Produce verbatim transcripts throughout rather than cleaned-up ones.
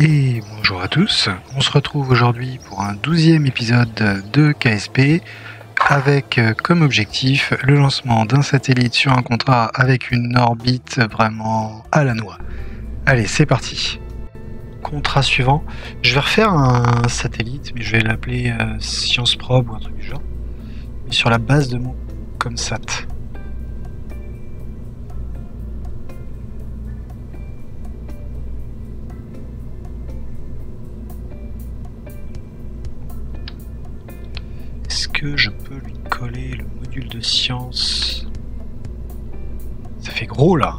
Et bonjour à tous, on se retrouve aujourd'hui pour un douzième épisode de K S P avec comme objectif le lancement d'un satellite sur un contrat avec une orbite vraiment à la noix. Allez, c'est parti. Contrat suivant, je vais refaire un satellite, mais je vais l'appeler euh, Science Probe ou un truc du genre, mais sur la base de mon ComSat. Est-ce que je peux lui coller le module de science? Ça fait gros là.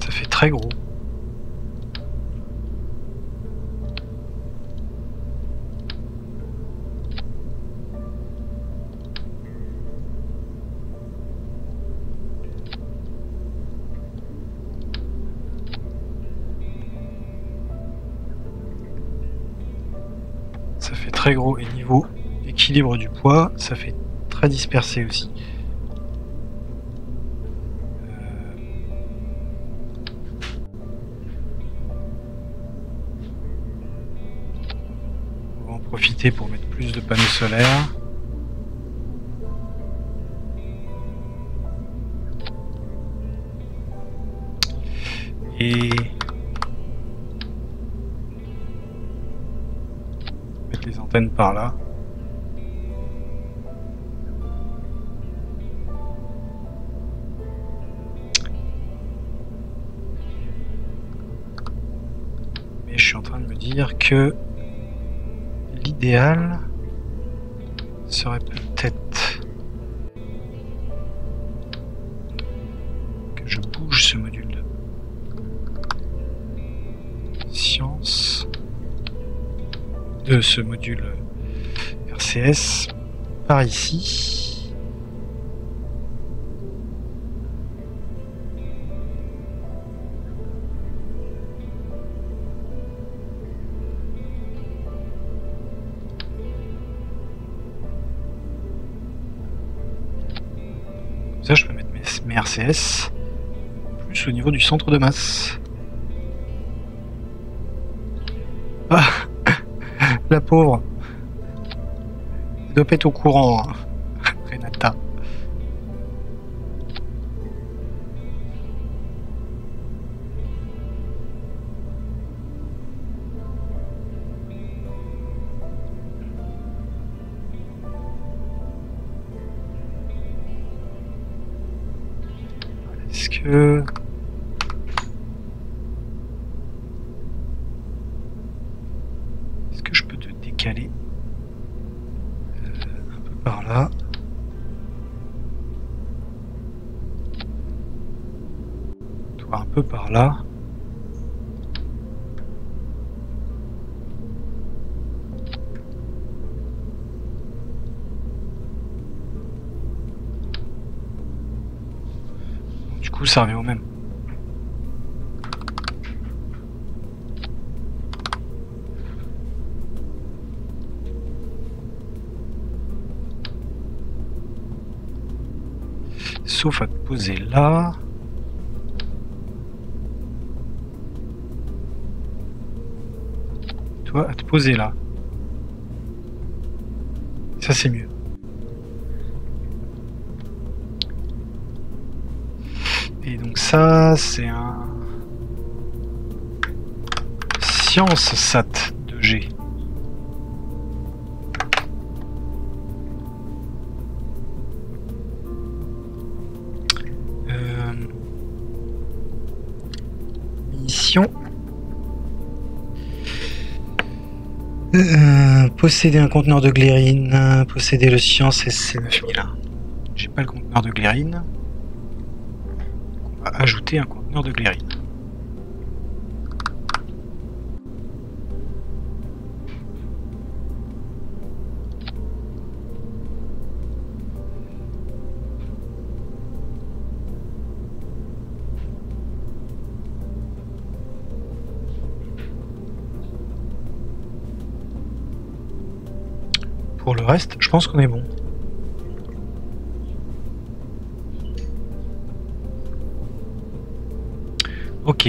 Ça fait très gros. Ça fait très gros et niveau équilibre du poids, ça fait très dispersé aussi. On va en profiter pour mettre plus de panneaux solaires. Et... les antennes par là. Mais je suis en train de me dire que l'idéal serait peut-être que je bouge ce module de science. De ce module R C S par ici. Comme ça, je peux mettre mes R C S plus au niveau du centre de masse. Ah! La pauvre, elle doit pas être au courant, hein. Renata. Est-ce que... Aller euh, un peu par là. Toi un peu par là. Du coup ça revient au même. Sauf à te poser là. Toi, à te poser là. Ça, c'est mieux. Et donc ça, c'est un... ComSat deux G. Euh, posséder un conteneur de glérine, posséder le science S C neuf mille un. J'ai pas le conteneur de glérine. On va ajouter un conteneur de glérine. Pour le reste, je pense qu'on est bon. Ok.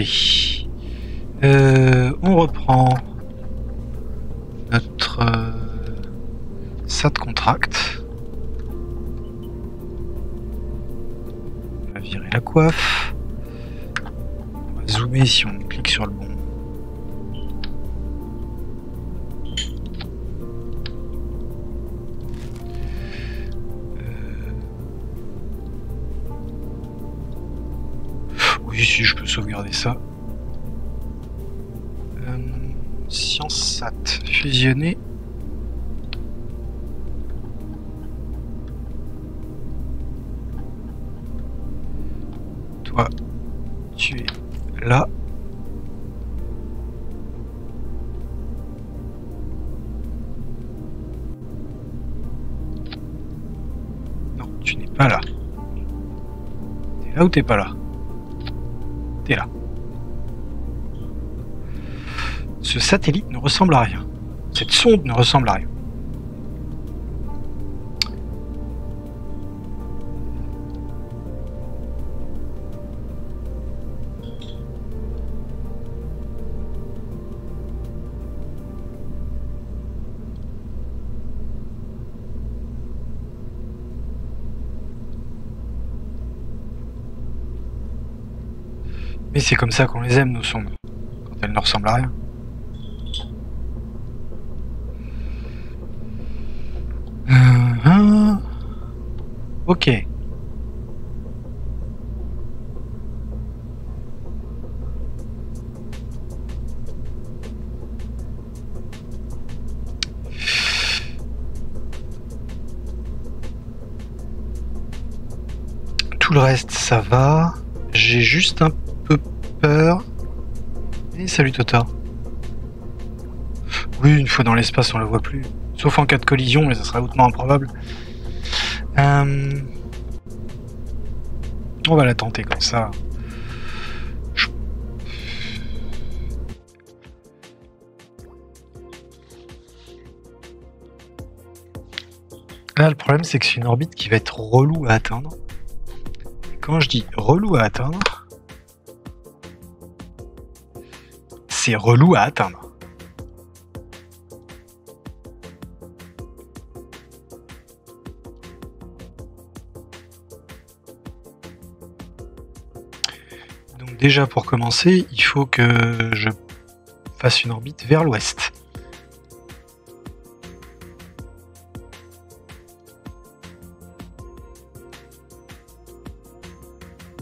Euh, on reprend notre euh, sat contract. On va virer la coiffe. On va zoomer si on clique sur le bon. Si je peux sauvegarder ça. Euh, ComSat fusionné. Toi, tu es là. Non, tu n'es pas là. T'es là ou t'es pas là? T'es là. Ce satellite ne ressemble à rien. Cette sonde ne ressemble à rien. Mais c'est comme ça qu'on les aime, nos sondes, quand elles ne ressemblent à rien. Euh, hein. Ok. Tout le reste, ça va. J'ai juste un peu... peur. Et salut Tota. Oui, une fois dans l'espace, on la voit plus. Sauf en cas de collision, mais ça serait hautement improbable. Euh... On va la tenter comme ça. Je... Là, le problème, c'est que c'est une orbite qui va être relou à atteindre. Et quand je dis relou à atteindre, c'est relou à atteindre. Donc déjà pour commencer, il faut que je fasse une orbite vers l'ouest.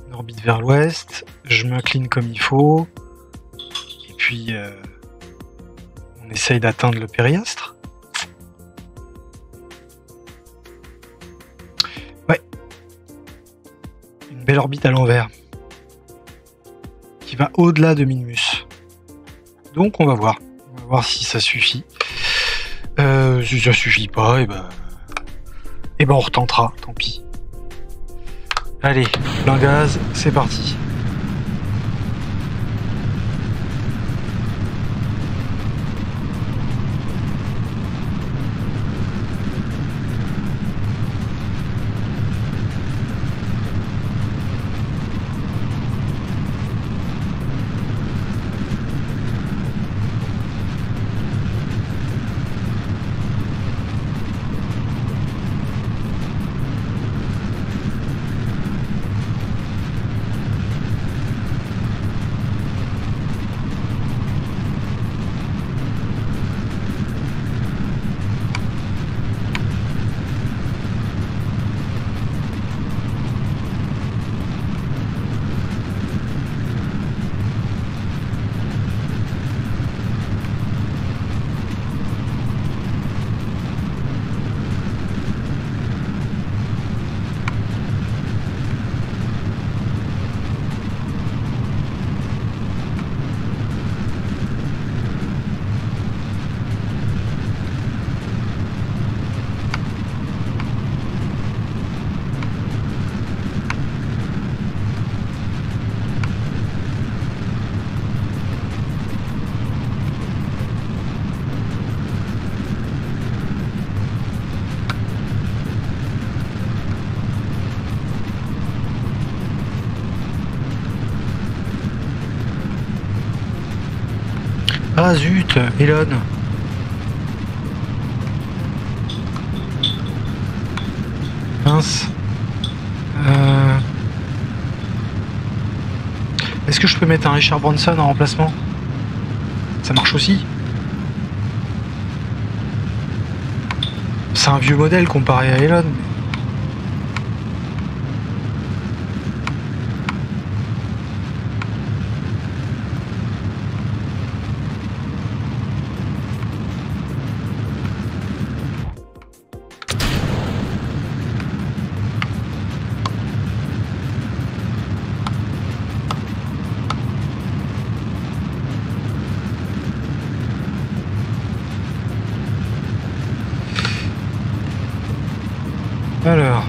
Une orbite vers l'ouest, je m'incline comme il faut. Puis, euh, on essaye d'atteindre le périastre. Ouais. Une belle orbite à l'envers. Qui va au-delà de Minmus. Donc on va voir. On va voir si ça suffit. Euh, si ça suffit pas, et ben, et ben on retentera, tant pis. Allez, plein gaz, c'est parti. Ah zut, Elon. Mince. Euh... Est-ce que je peux mettre un Richard Branson en remplacement? Ça marche aussi. C'est un vieux modèle comparé à Elon. Alors...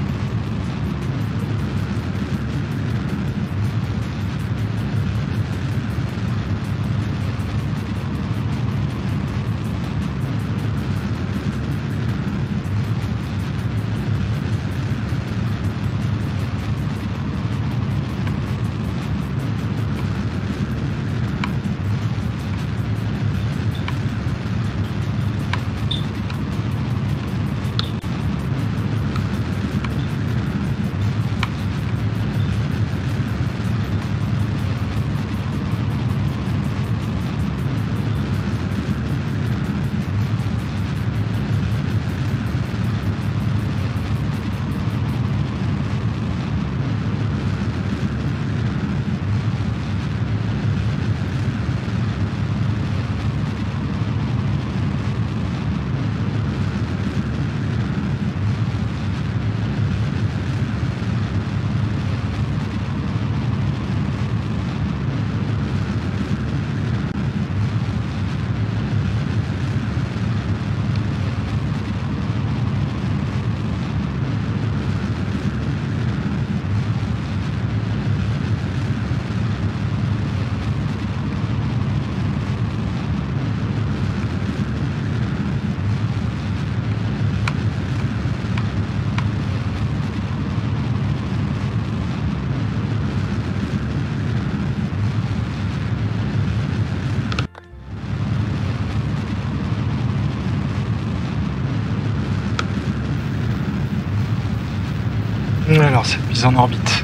Alors, cette mise en orbite.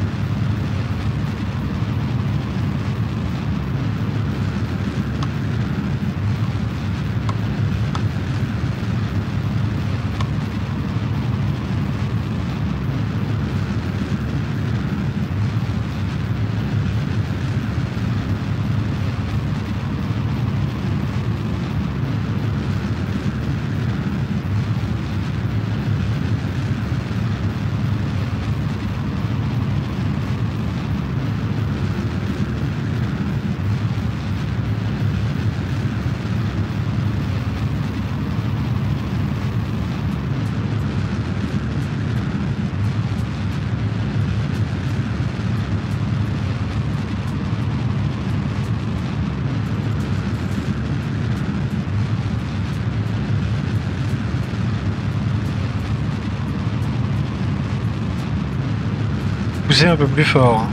Un peu plus fort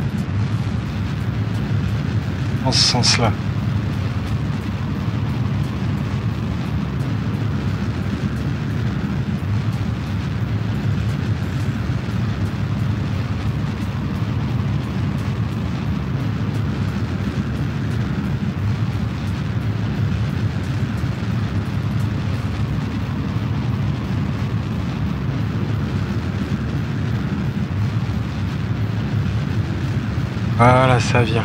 dans ce sens là. Voilà, ça vient.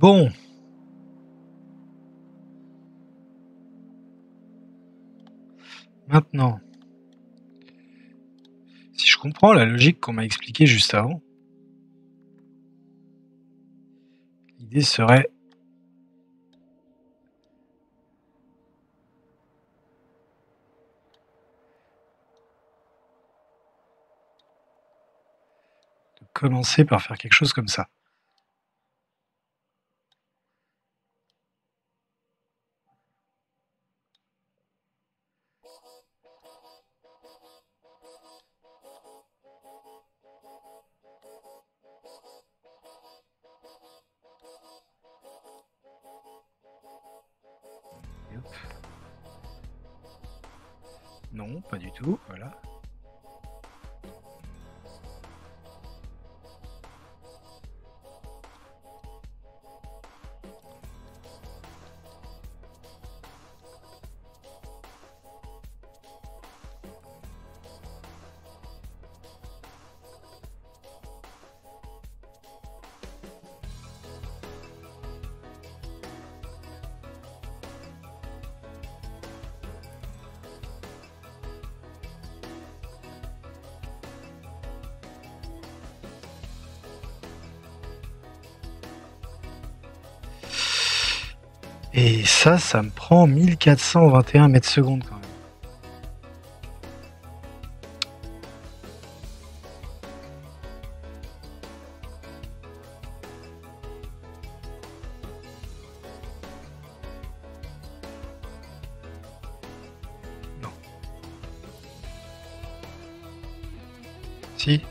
Bon. Maintenant, comprends la logique qu'on m'a expliquée juste avant. L'idée serait... de commencer par faire quelque chose comme ça. Non, pas du tout, voilà. Et ça, ça me prend mille quatre cent vingt et un mètres secondes quand même. Non. Si.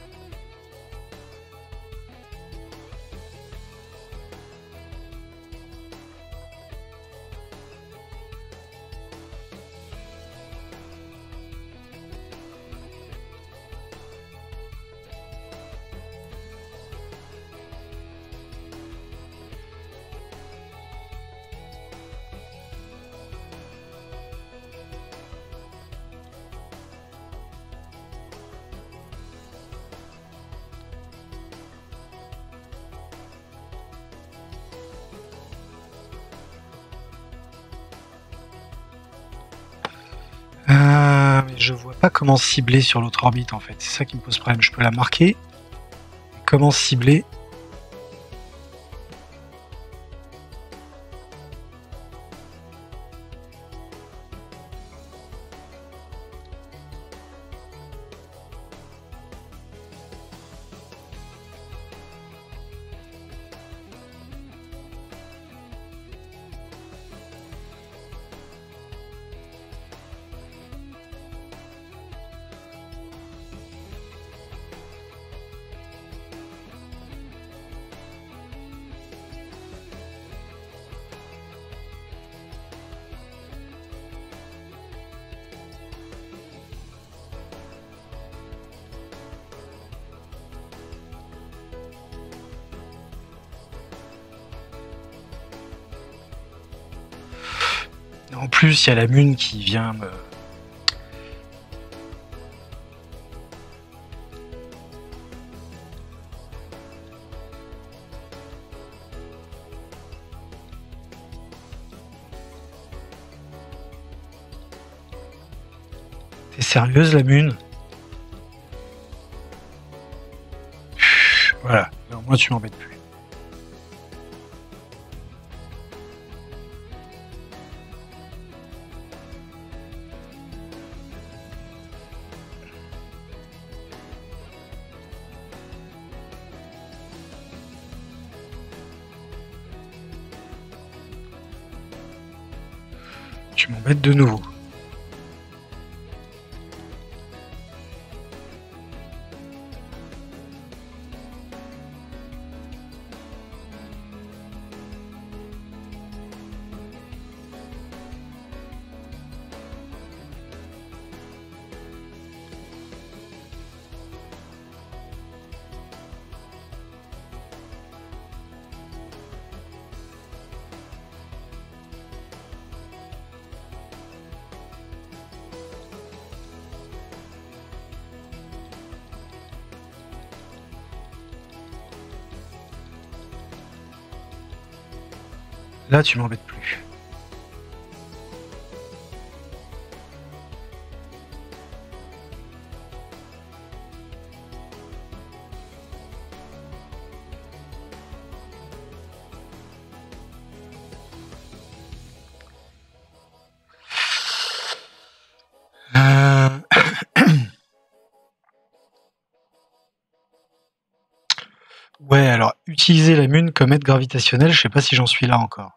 Je vois pas comment cibler sur l'autre orbite en fait, c'est ça qui me pose problème. Je peux la marquer, comment cibler? En plus, il y a la Mune qui vient me... T'es sérieuse, la Mune? Voilà, au moins tu m'embêtes plus. Tu m'embêtes de nouveau. Là, tu m'embêtes plus. utiliser la Mune comme aide gravitationnelle, je sais pas si j'en suis là encore.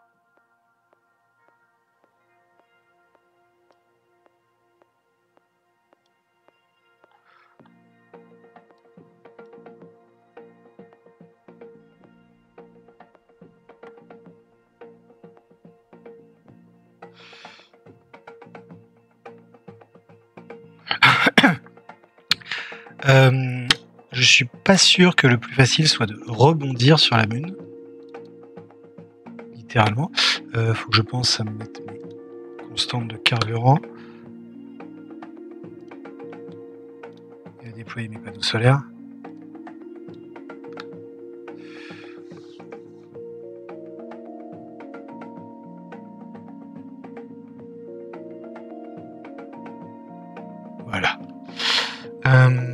Euh, je suis pas sûr que le plus facile soit de rebondir sur la Mune. Littéralement. Euh, faut que je pense à me mettre mes constantes de carburant. Et à déployer mes panneaux solaires. Voilà. Euh,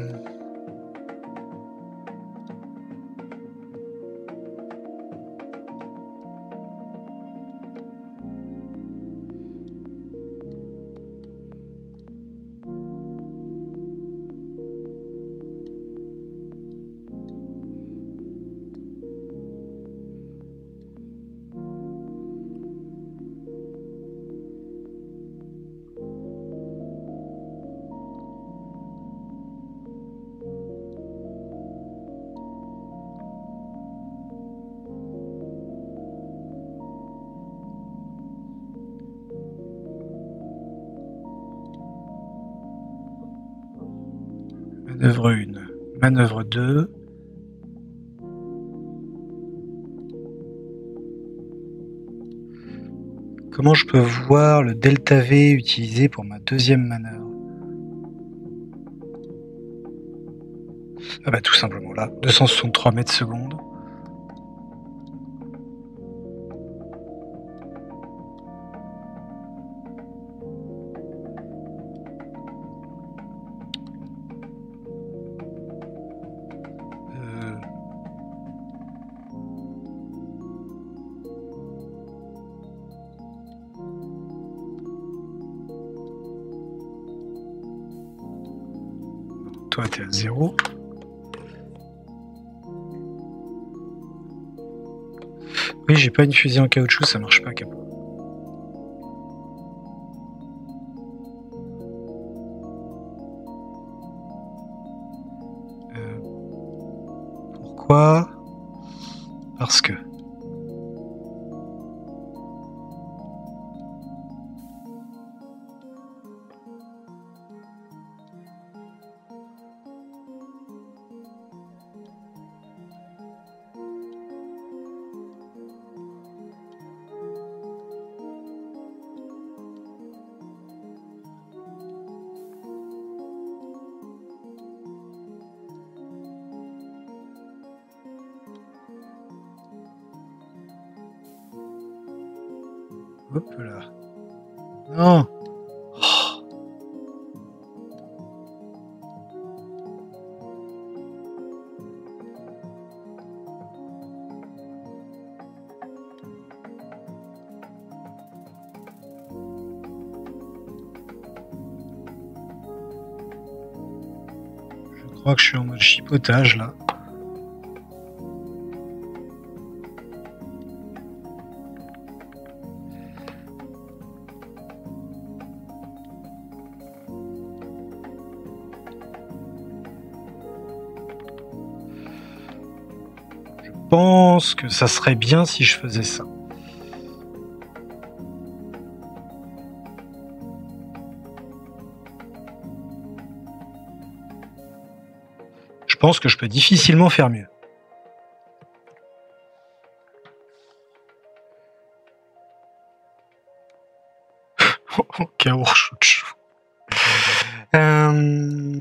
Manœuvre un, manœuvre deux. Comment je peux voir le delta-V utilisé pour ma deuxième manœuvre? Ah bah tout simplement là, deux cent soixante-trois mètres secondes. Toi, tu es à zéro. Oui, j'ai pas une fusée en caoutchouc, ça marche pas, capot. Euh, pourquoi? Parce que. Hop là. Non. Oh. Je crois que je suis en mode chipotage là. Je pense que ça serait bien si je faisais ça. Je pense que je peux difficilement faire mieux. Oh, caourchouchou. Euh...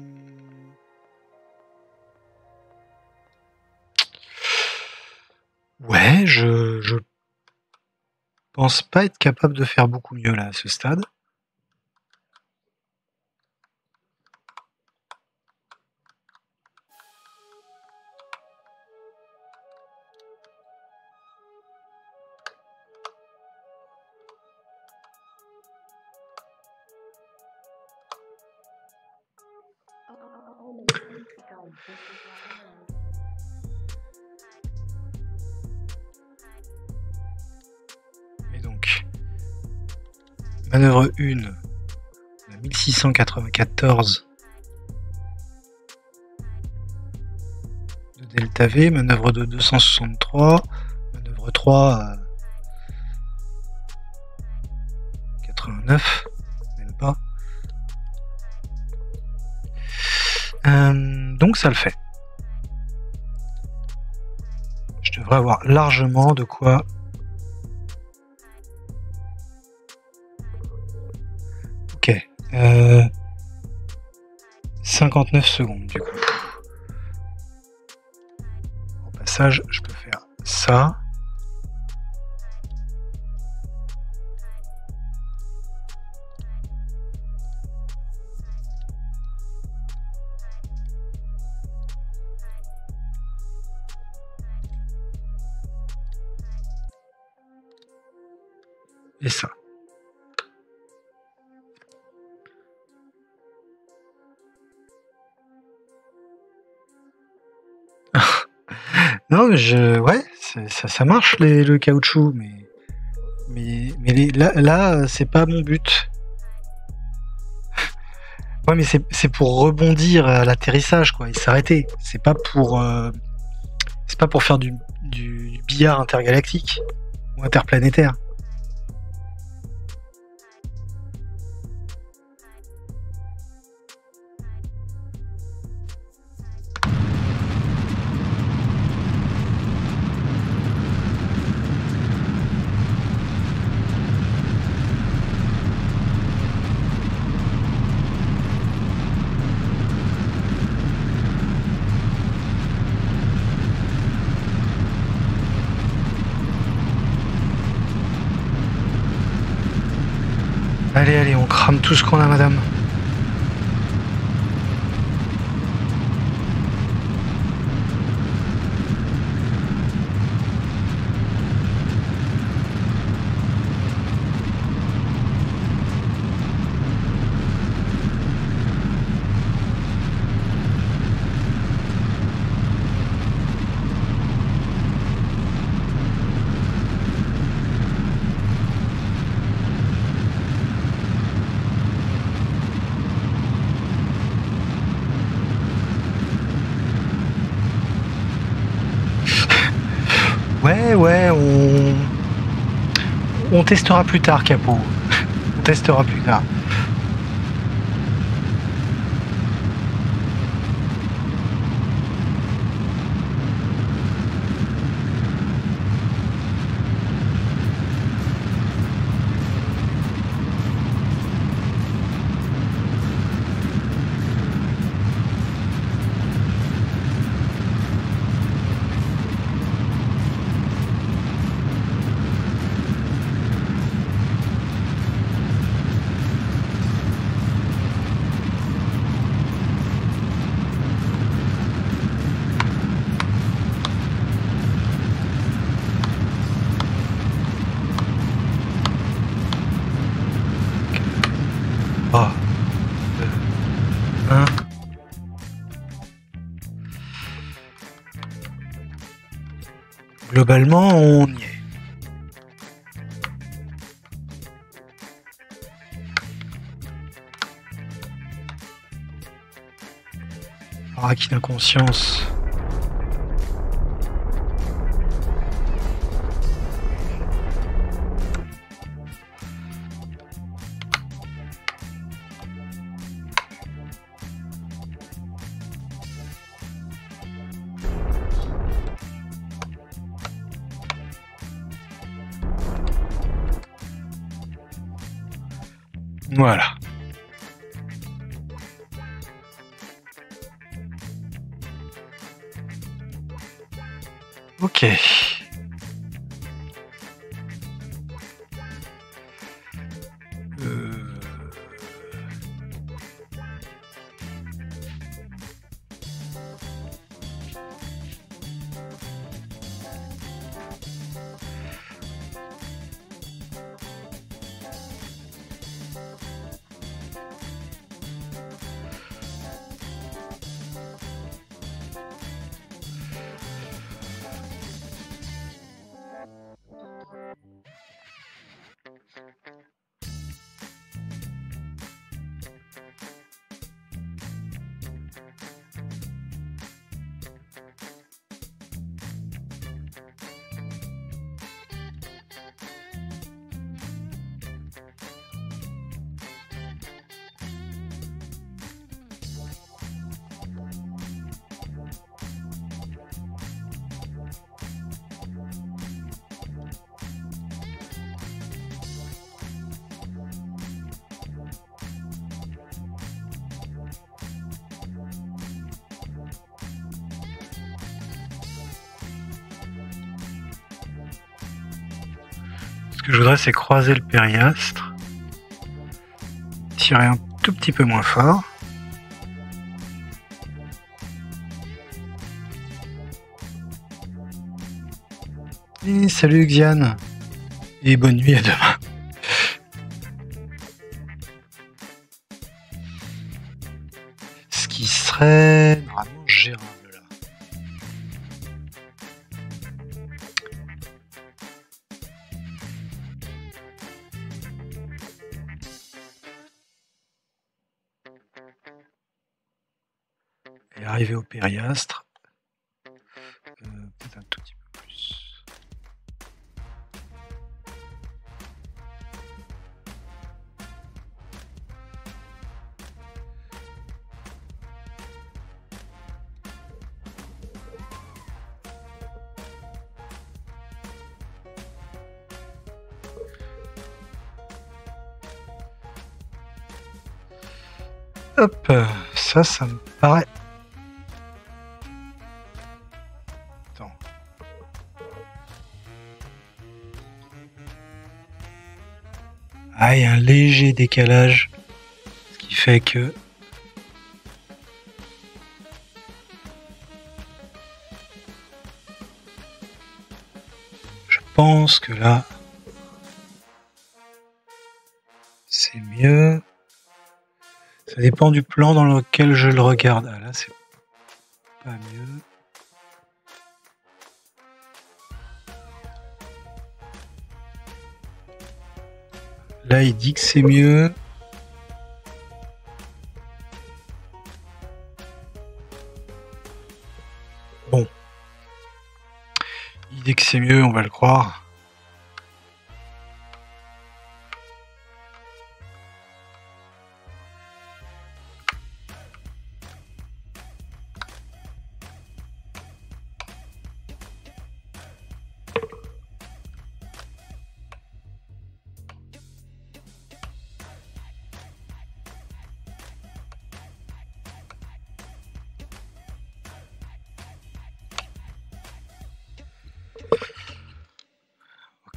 Ouais, je, je pense pas être capable de faire beaucoup mieux là à ce stade. Manœuvre un, on a mille six cent quatre-vingt-quatorze de delta-V, manœuvre deux, deux cent soixante-trois, manœuvre trois, quatre-vingt-neuf, même pas. Euh, donc ça le fait. Je devrais avoir largement de quoi ok euh... cinquante-neuf secondes du coup. Au passage je peux faire ça et ça. Non mais je ouais, ça, ça marche les, le caoutchouc, mais mais, mais les, là, là c'est pas mon but. Ouais mais c'est pour rebondir à l'atterrissage quoi, et s'arrêter. C'est pas pour euh, c'est pas pour faire du, du, du billard intergalactique ou interplanétaire. Allez, allez, on crame tout ce qu'on a, madame. On testera plus tard, Capot. On testera plus tard. Globalement, on y est. Ah, qui n'a conscience. Voilà. Ok. Euh... ce que je voudrais, c'est croiser le périastre, tirer un tout petit peu moins fort. Et salut Xian, et bonne nuit à demain. Ce qui serait normalement gérable là. Et arrivé au périastre, euh, peut-être un tout petit peu. Hop, ça, ça me paraît... Attends. Ah, il y a un léger décalage, ce qui fait que... Je pense que là... C'est mieux... Ça dépend du plan dans lequel je le regarde. Ah, là, c'est pas mieux. Là, il dit que c'est mieux. Bon. Il dit que c'est mieux, on va le croire.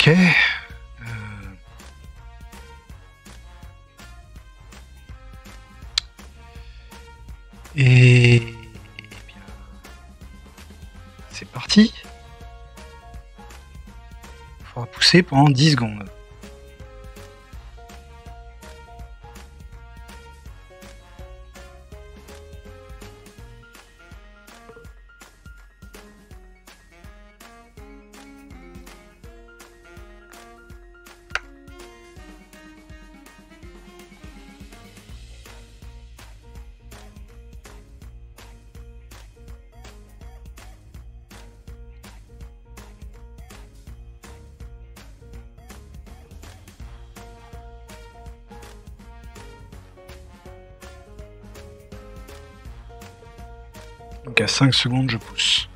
Ok. Euh... Et, et bien, c'est parti. Il faudra pousser pendant dix secondes. Donc à cinq secondes, je pousse.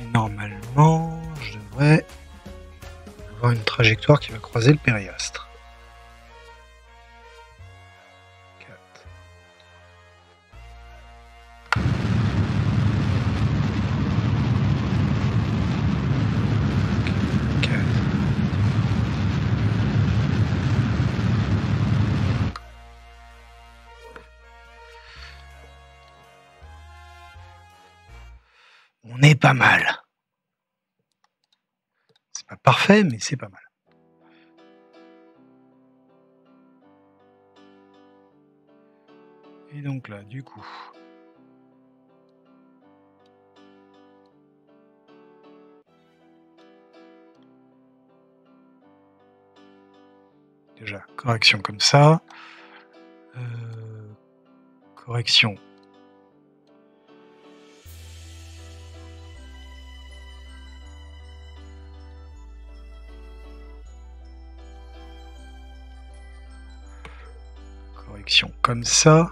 Et normalement, je devrais avoir une trajectoire qui va croiser le périastre. On est pas mal. C'est pas parfait, mais c'est pas mal. Et donc là, du coup... Déjà, correction comme ça. Euh, correction. Comme ça.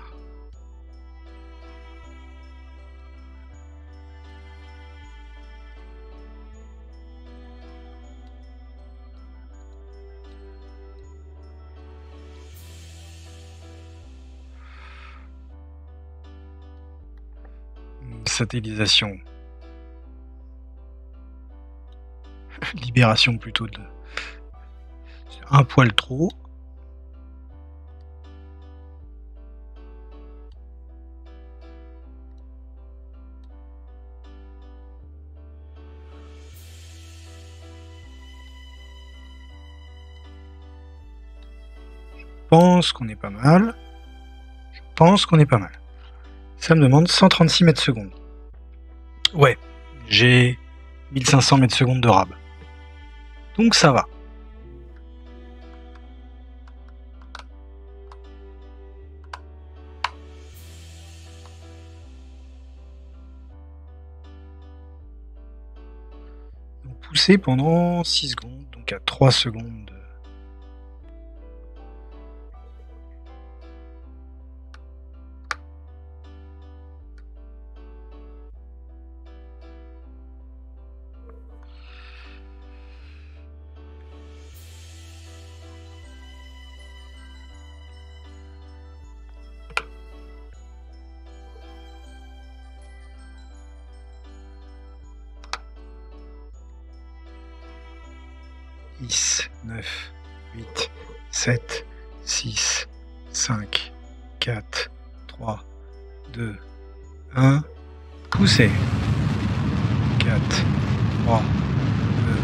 Satellisation. Libération plutôt de... Un poil trop. Je pense qu'on est pas mal. Je pense qu'on est pas mal. Ça me demande cent trente-six mètres secondes. Ouais, j'ai mille cinq cents mètres secondes de rab. Donc ça va. Donc pousser pendant six secondes, donc à trois secondes. sept, six, cinq, quatre, trois, deux, un, pousser. quatre, trois, deux,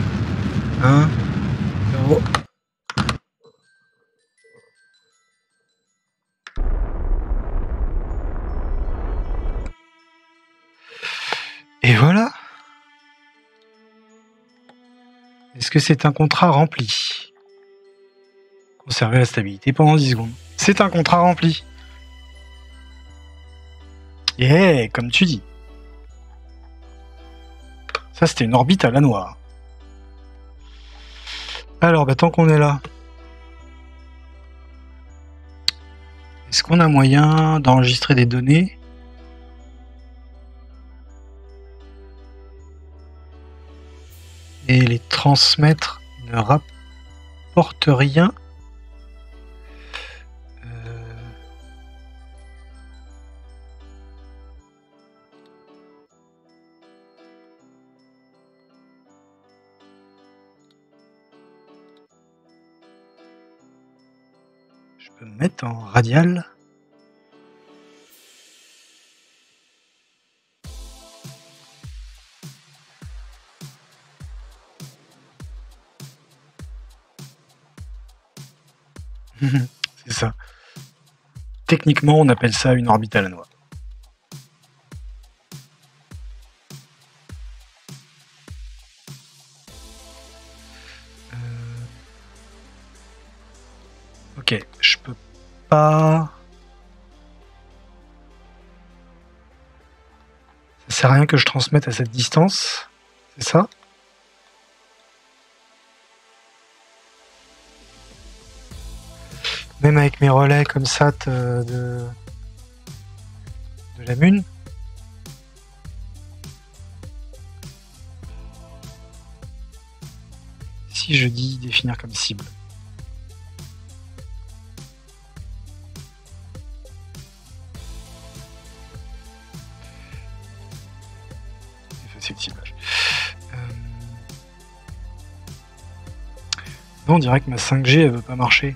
un, zéro. Et voilà. Est-ce que c'est un contrat rempli? Conserver la stabilité pendant dix secondes. C'est un contrat rempli. Et yeah, comme tu dis. Ça, c'était une orbite à la noire. Alors, bah, tant qu'on est là, est-ce qu'on a moyen d'enregistrer des données? Et les transmettre ne rapportent rien. Mettre en radial. C'est ça. Techniquement, on appelle ça une orbite à la noix. Euh... Ok, je peux ça sert à rien que je transmette à cette distance, c'est ça? Même avec mes relais comme ça de, de, de la Mune. Si je dis définir comme cible. On dirait que ma cinq G elle veut pas marcher.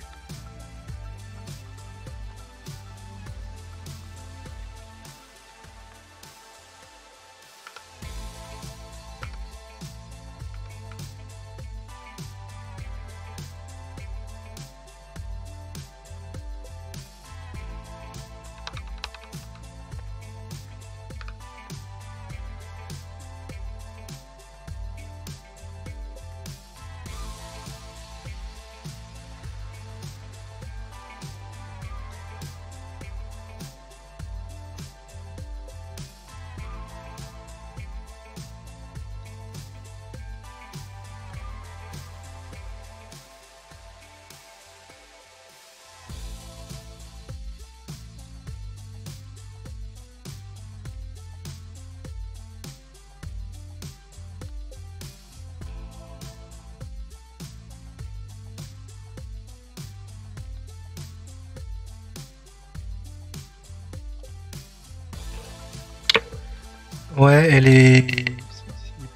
Ouais, elle est... C'est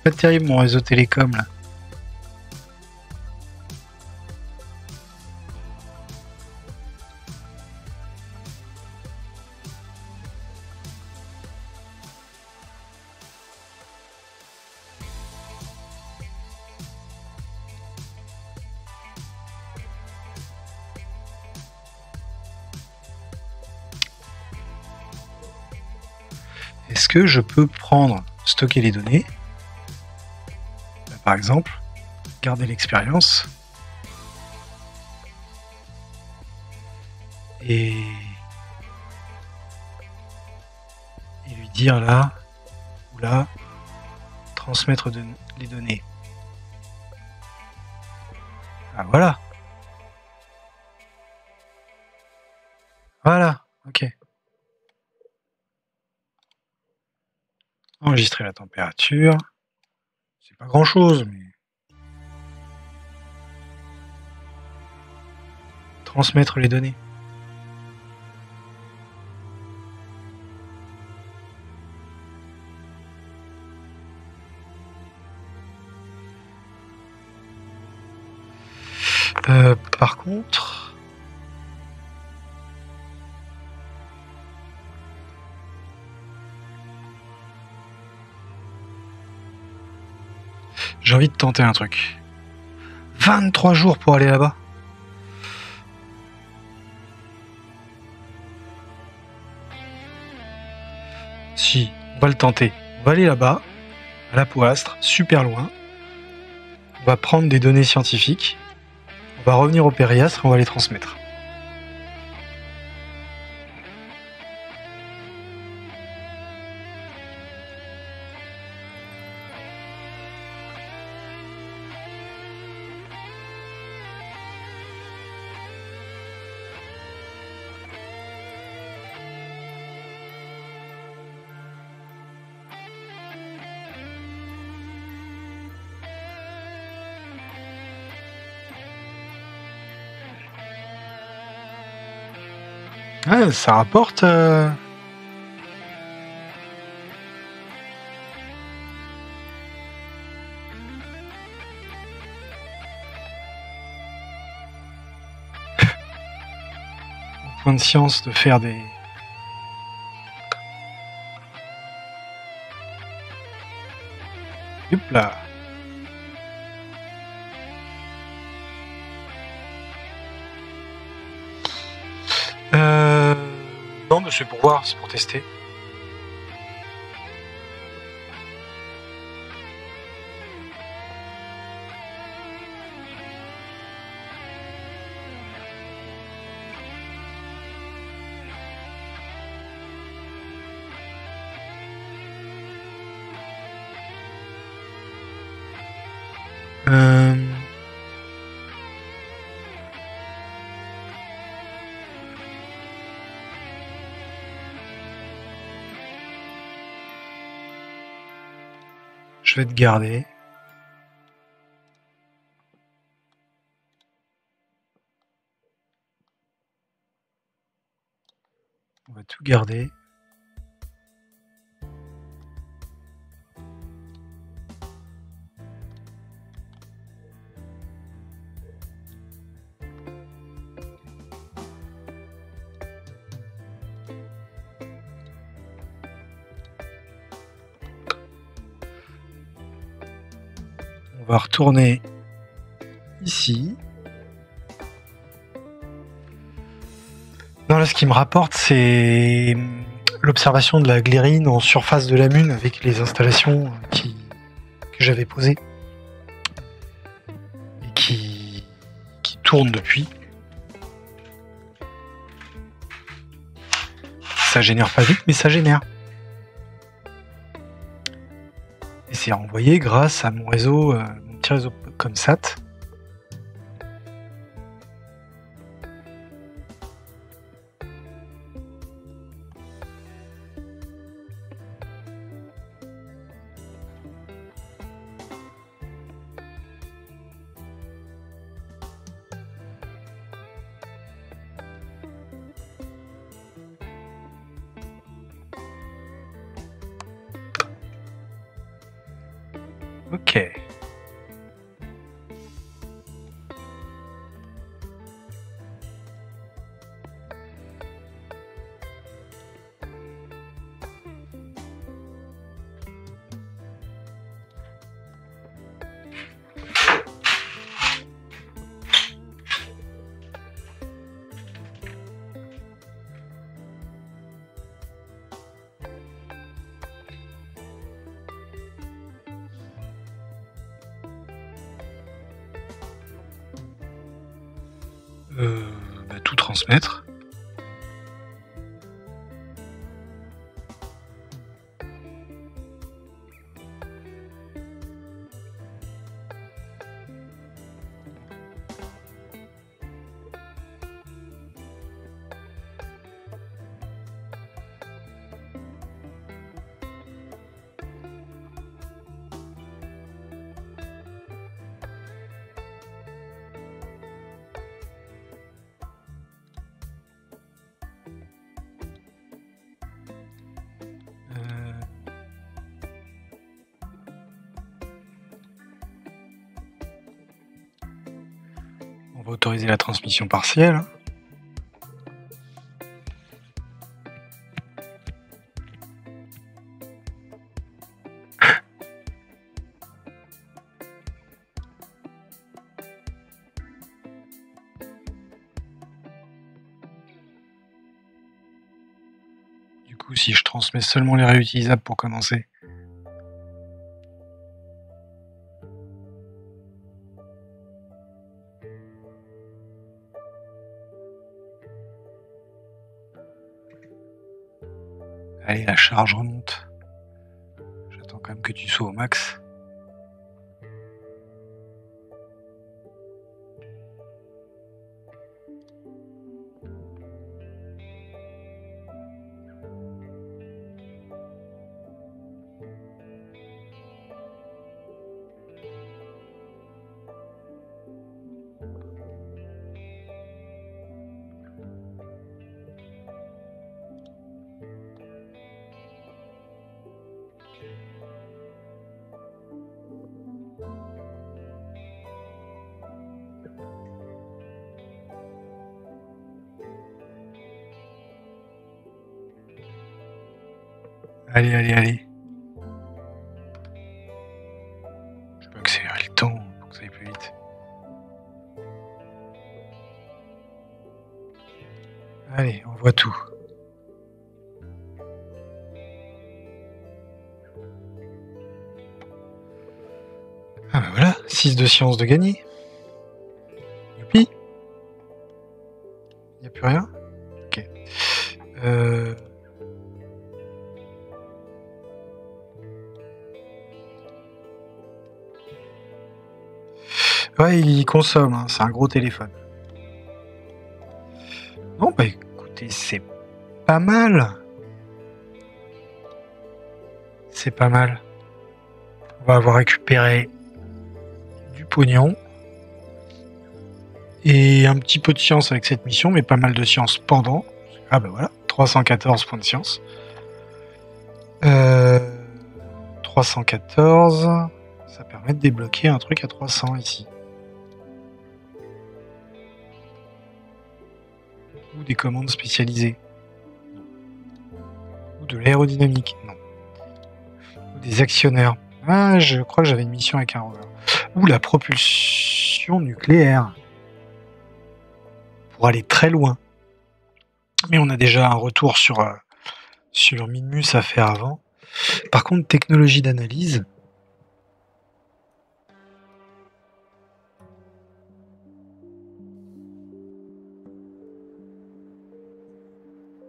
pas terrible mon réseau télécom là. Est-ce que je peux prendre, stocker les données, là, par exemple, garder l'expérience et... et lui dire là ou là, transmettre de... les données. Ah voilà. Voilà, ok. Enregistrer la température, c'est pas grand chose, mais transmettre les données. Euh, par contre. J'ai envie de tenter un truc. vingt-trois jours pour aller là-bas. Si, on va le tenter. On va aller là-bas, à la Poastre, super loin. On va prendre des données scientifiques. On va revenir au Périastre et on va les transmettre. Ah, ça rapporte. Euh... Au point de science de faire des. Hop là. C'est pour voir, c'est pour tester. Euh... Je vais te garder. On va tout garder. On va retourner ici. Non, là, ce qui me rapporte, c'est l'observation de la glérine en surface de la Mune avec les installations qui, que j'avais posées et qui, qui tournent depuis. Ça génère pas vite, mais ça génère. C'est envoyé grâce à mon réseau, euh, mon petit réseau ComSat. Ok. Euh, bah, tout transmettre. On va autoriser la transmission partielle. Du coup, si je transmets seulement les réutilisables pour commencer... Allez, la charge remonte. J'attends quand même que tu sois au max. Allez, allez, allez. Je peux accélérer le temps pour que ça aille plus vite. Allez, on voit tout. Ah ben voilà, six de science de gagné. Youpi. Il n'y a plus rien. Ok. Euh... Ouais, il consomme, hein. C'est un gros téléphone. Bon, bah écoutez, c'est pas mal. C'est pas mal. On va avoir récupéré du pognon. Et un petit peu de science avec cette mission, mais pas mal de science pendant. Ah bah voilà, trois cent quatorze points de science. Euh, trois cent quatorze, ça permet de débloquer un truc à trois cents ici. Ou des commandes spécialisées, ou de l'aérodynamique, non, ou des actionnaires. Ah, je crois que j'avais une mission avec un rover. Ou la propulsion nucléaire, pour aller très loin. Mais on a déjà un retour sur, euh, sur Minmus à faire avant. Par contre, technologie d'analyse,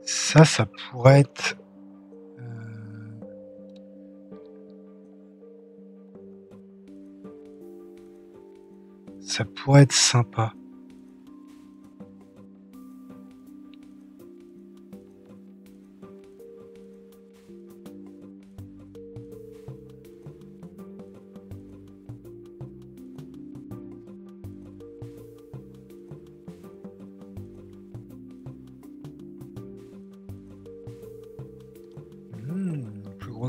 ça, ça pourrait être... Euh... Ça pourrait être sympa.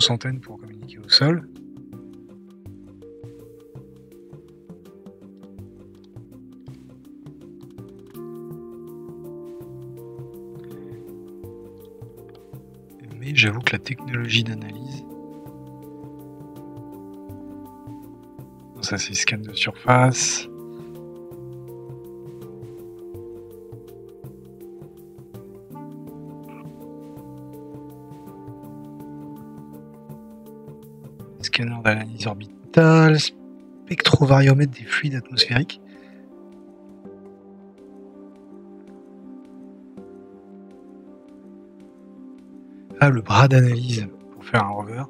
Centaines pour communiquer au sol. j'avoue que la technologie d'analyse... Ça c'est scan de surface. Scanner d'analyse orbitale, spectrovariomètre des fluides atmosphériques. Ah, le bras d'analyse pour faire un rover.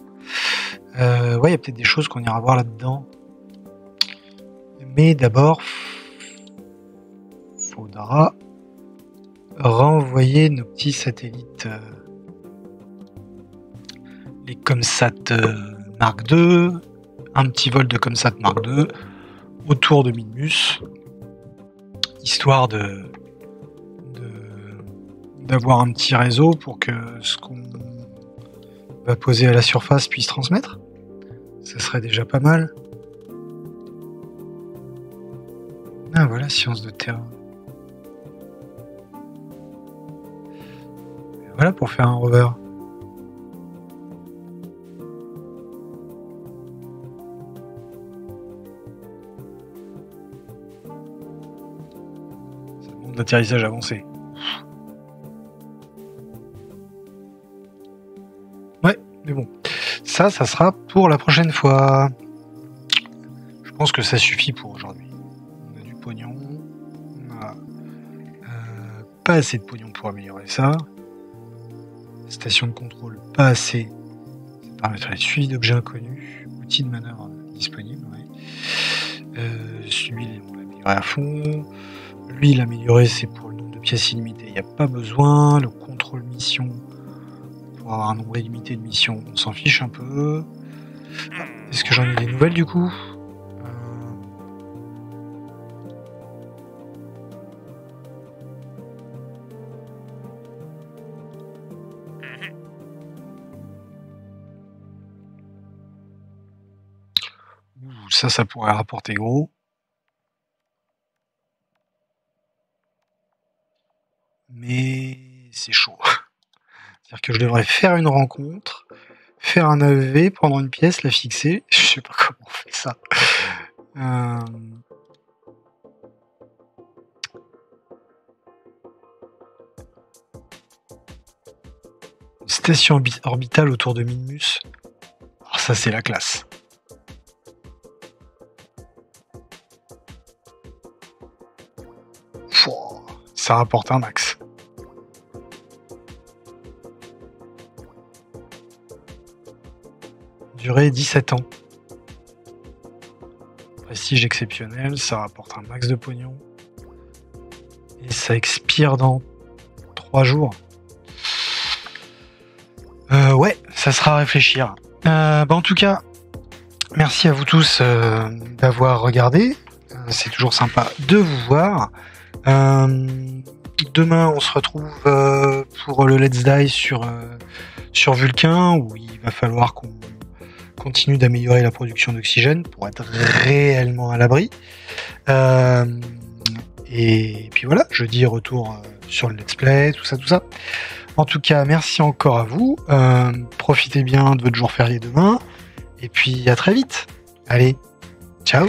Euh, ouais, il y a peut-être des choses qu'on ira voir là-dedans. Mais d'abord, faudra renvoyer nos petits satellites, euh, les ComSat euh, Mark deux, un petit vol de ComSat Mark deux autour de Minmus, histoire de d'avoir un petit réseau pour que ce qu'on va poser à la surface puisse transmettre. Ça serait déjà pas mal. Ah voilà, science de terrain. Et voilà pour faire un rover. Ça demande l'atterrissage avancé. Ouais, mais bon. Ça, ça sera pour la prochaine fois. Je pense que ça suffit pour aujourd'hui. Pognon, on a euh, pas assez de pognon pour améliorer ça. Station de contrôle, pas assez. Ça permettrait de suivi d'objets inconnus, outils de manœuvre disponibles. Ouais. Euh, celui-là, on l'a amélioré à fond. Lui, l'amélioré, c'est pour le nombre de pièces illimitées, il n'y a pas besoin. Le contrôle mission, pour avoir un nombre illimité de missions, on s'en fiche un peu. Est-ce que j'en ai des nouvelles du coup ? Ça, ça pourrait rapporter gros. Mais c'est chaud. C'est-à-dire que je devrais faire une rencontre, faire un A E V, prendre une pièce, la fixer. Je sais pas comment on fait ça. Euh... Une station orbitale autour de Minmus. Alors ça, c'est la classe. Ça rapporte un max. Durée dix-sept ans. Prestige exceptionnel, ça rapporte un max de pognon. Et ça expire dans trois jours. Euh, ouais, ça sera à réfléchir. Euh, bah en tout cas, merci à vous tous euh, d'avoir regardé. Euh, C'est toujours sympa de vous voir. Euh, demain on se retrouve euh, pour le Let's Die sur, euh, sur Vulcain, où il va falloir qu'on continue d'améliorer la production d'oxygène pour être réellement à l'abri, euh, et puis voilà, jeudi retour euh, sur le Let's Play, tout ça tout ça. En tout cas merci encore à vous, euh, profitez bien de votre jour férié demain, et puis à très vite, allez, ciao.